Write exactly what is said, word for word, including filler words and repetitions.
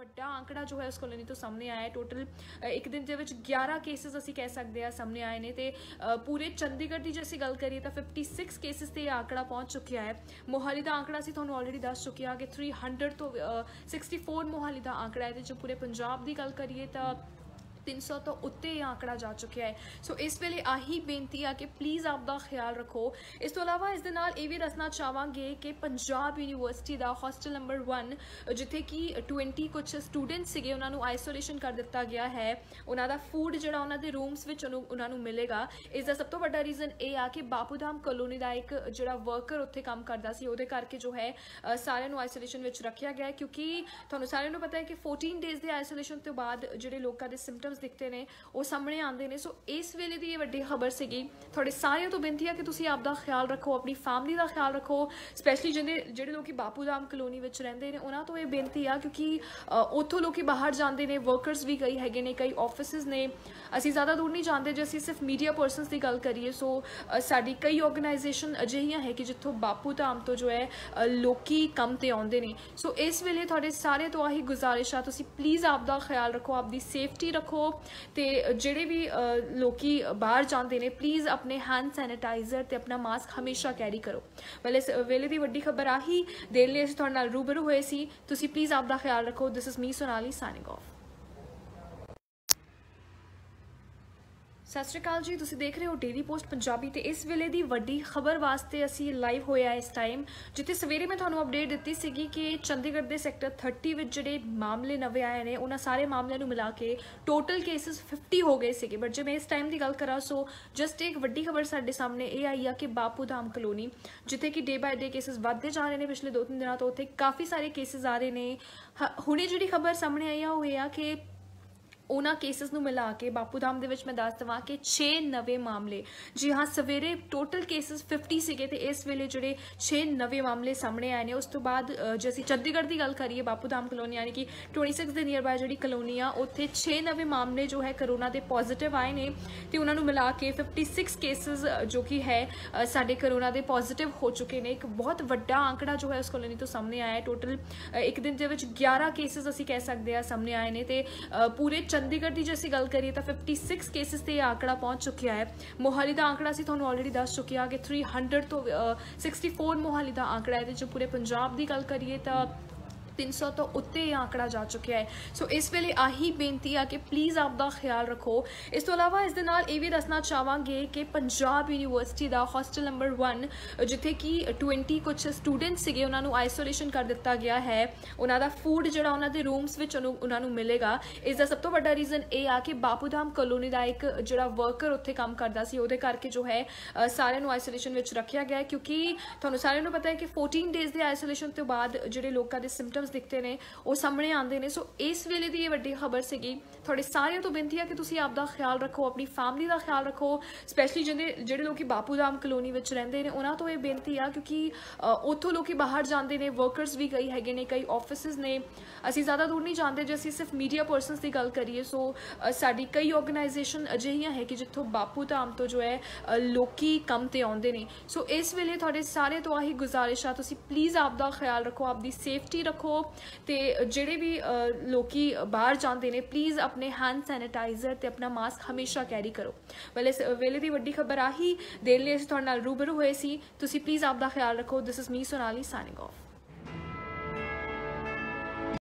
वड्डा आंकड़ा जो है उस कॉलोनी तो सामने आया है। टोटल एक दिन ग्यारह केसिस असी कह सकते हैं सामने आए ने। पूरे चंडीगढ़ की जो असी गल करिए तो फिफ्टी सिक्स केसिस से आंकड़ा पहुँच चुका है। मोहाली का आंकड़ा असी तुहानूं ऑलरेडी दस चुके हैं कि थ्री हंड्रड तो सिक्सटी फोर मोहाली का आंकड़ा है। जो पूरे पंजाब की गल करिए तो तीन सौ तो उत्ते ही आंकड़ा जा चुका है। सो so, इस वेले आही बेनती आ कि प्लीज़ आपका ख्याल रखो। इस तो अलावा इस दे नाल ये भी दसना चाहवांगे कि पंजाब यूनीवर्सिटी का हॉस्टल नंबर वन जिथे कि ट्वेंटी कुछ स्टूडेंट्स से उन्होंने आइसोलेशन कर दिता गया है। उन्होंने फूड जोड़ा उन्होंने रूम्स में उन्होंने मिलेगा। इसका सब तो बड़ा रीजन ये आ कि बापू धाम कॉलोनी का एक जोड़ा वर्कर उत्थे काम करता सी, उहदे करके जो है सारे आइसोलेशन रखा गया है। क्योंकि तुहानूं सारे नूं पता है कि फोर्टीन डेज़ के आइसोलेशन तो बाद जिहड़े लोकां दे सिम्पटम्स दिखते हैं वो सामने आते हैं। सो इस वेले की यह वड्डी खबर सी। थोड़े सारे तो बेनती है कि तुसी आपका ख्याल रखो, अपनी फैमिली का ख्याल रखो, स्पैशली जिन्हें जोड़े लोग बापू धाम कॉलोनी में रेंदे ने उन्होंने तो यह बेनती है। क्योंकि उतों लोग बाहर जाते हैं, वर्करस भी कई है ने, कई ऑफिसिस ने, असी ज़्यादा दूर नहीं जाते। जो असी सिर्फ मीडिया परसनस की गल करिए सो साड़ी कई ऑर्गेनाइजेशन अजिहियां है कि जितों बापू धाम तो जो है लोग कम तो आते हैं। सो इस वेले थोड़े सारे तो आही गुजारिश आ, तुसी प्लीज़ आपका ख्याल रखो, आपकी सेफ्टी रखो। तो जेडे भी लोग बाहर जाते हैं प्लीज़ अपने हैंड सैनिटाइजर ते अपना मास्क हमेशा कैरी करो। वेले वेले की वड्डी खबर आही देर लिए असीं तुहाडे नाल रूबरू होए सी। तुसीं प्लीज़ आपका ख्याल रखो। This is me Sonali signing off. सत श्री अकाल जी, तुसी देख रहे हो डेली पोस्ट पंजाबी। तो इस वेले की वड्डी खबर वास्ते असी लाइव होया इस टाइम, जिते सवेरे मैं तुहानूं अपडेट दित्ती सीगी कि चंडीगढ़ के सैक्टर थर्टी में जिहड़े मामले नवे आए हैं उन्हां सारे मामलों नूं मिला के टोटल केसिस फिफ्टी हो गए सीगे। बट जो मैं इस टाइम की गल करा सो जस्ट एक वड्डी खबर साडे सामने ये आई है कि बापू धाम कॉलोनी जिथे कि डे बाय डे केसिस वधदे जा रहे हैं पिछले दो तीन दिनों तो उत्थे काफ़ी सारे केसिस आ रहे हैं। हुणे जिहड़ी खबर सामने आई है वो यह आ कि उन्हां केसिस नूं मिला के बापू धाम दे विच मैं दस देवां कि छे नवे मामले, जी हाँ सवेरे टोटल केसिस फिफ्टी सीगे ते इस वेले जिहड़े छे नवे मामले सामने आए हैं। उस तो बाद जे असीं चंडीगढ़ की गल करिए बापू धाम कॉलोनी यानी कि ट्वेंटी सिक्स के नियर बाय जिहड़ी कॉलोनी आ उत्थे छे नवे मामले जो है करोना के पॉजिटिव आए हैं। तो उन्होंने मिला के फिफ्टी सिक्स केसिस जो कि है साढ़े करोना के पॉजिटिव हो चुके हैं। एक बहुत वड्डा आंकड़ा जो है उस कॉलोनी तो सामने आया है। टोटल एक दिन के ग्यारह केसिस असीं कह सकते हैं सामने आए हैं। तो पूरे चंडीगढ़ की जो असी गल करिए तो फिफ्टी सिक्स केसिस से आंकड़ा पहुँच चुका है। मोहाली का आंकड़ा असी तुहानूं ऑलरेडी दस चुके हैं कि थ्री हंड्रड तो सिक्सटी फोर मोहाली का आंकड़ा है। जो पूरे पंजाब की गल करिए तो तीन सौ तो उत्ते ही आंकड़ा जा चुका है। सो so, इस वेले आही बेनती आ कि प्लीज़ आपका ख्याल रखो। इस तो अलावा इस दे नाल ये भी दसना चाहवांगे कि पंजाब यूनीवर्सिटी का हॉस्टल नंबर वन जिथे कि ट्वेंटी कुछ स्टूडेंट्स से उन्होंने आइसोलेशन कर दिता गया है। उन्होंने फूड जोड़ा उन्होंने रूम्स में उन्होंने मिलेगा। इसका सब तो बड़ा रीजन ये आ कि बापू धाम कॉलोनी का एक जोड़ा वर्कर उत्थे काम करता सी, उहदे करके जो है सारे आइसोलेशन रखा गया है। क्योंकि तुहानूं सारे नूं पता है कि फोर्टीन डेज़ के आइसोलेशन तो बाद जिहड़े लोकां दे सिम्पटम्स दिखते हैं वो सामने आते हैं। सो इस वेले की यह वड्डी खबर सी। थोड़े सारे तो बेनती है कि तुसी आपका ख्याल रखो, अपनी फैमिली का ख्याल रखो, स्पैशली जिन्हें जोड़े लोग बापू धाम कॉलोनी में रेंदे ने उन्होंने तो यह बेनती है। क्योंकि उतों लोग बाहर जाते हैं, वर्करस भी कई है ने, कई ऑफिसिस ने, असी ज़्यादा दूर नहीं जाते। जो असी सिर्फ मीडिया परसनस की गल करिए सो साड़ी कई ऑर्गेनाइजेशन अजिहियां है कि जितों बापू धाम तो जो है लोग कम तो आते हैं। सो इस वेले थोड़े सारे तो आही गुजारिश आ, तुसी प्लीज़ आपका ख्याल रखो, आपकी सेफ्टी रखो। तो जेडे भी लोग बाहर जाते हैं प्लीज़ अपने हैंड सैनिटाइजर ते अपना मास्क हमेशा कैरी करो। वेले वेले की वड्डी खबर आही देर लिए असीं तुहाडे नाल रूबरू होए सी। तुसी प्लीज़ आपका ख्याल रखो। This is me Sonali signing of.